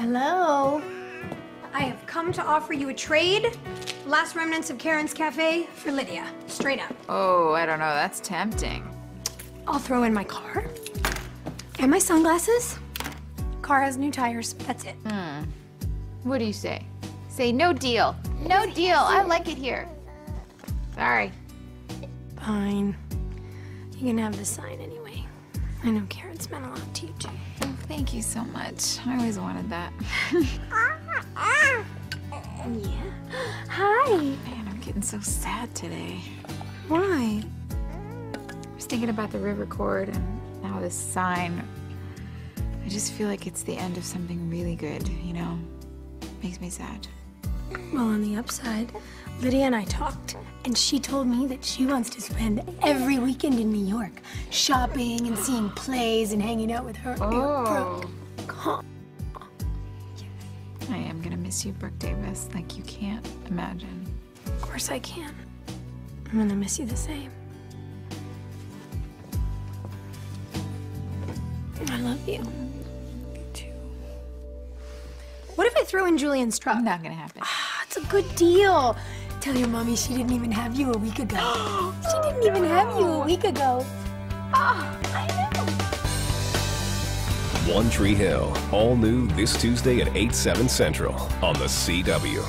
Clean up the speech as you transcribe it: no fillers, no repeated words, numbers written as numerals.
Hello. I have come to offer you a trade. Last remnants of Karen's Cafe for Lydia. Straight up. Oh, I don't know. That's tempting. I'll throw in my car. And my sunglasses. Car has new tires. That's it. Hmm. What do you say? Say no deal. No deal. I like it here. Sorry. Fine. You can have the sign anyway. I know Karen's meant a lot to you, too. Oh, thank you so much. I always wanted that. Yeah. Hi. Man, I'm getting so sad today. Why? I was thinking about the river cord and now this sign. I just feel like it's the end of something really good, you know? Makes me sad. Well, on the upside, Lydia and I talked, and she told me that she wants to spend every weekend in New York, shopping and seeing plays and hanging out with her Aunt Brooke. I am gonna miss you, Brooke Davis, like you can't imagine. Of course I can. I'm gonna miss you the same. I love you. You too. What if I threw in Julian's truck? Not gonna happen. Ah, it's a good deal. Tell your mommy she didn't even have you a week ago. She didn't even have you a week ago. Ah, I know. One Tree Hill, all new this Tuesday at 8/7 Central on the CW.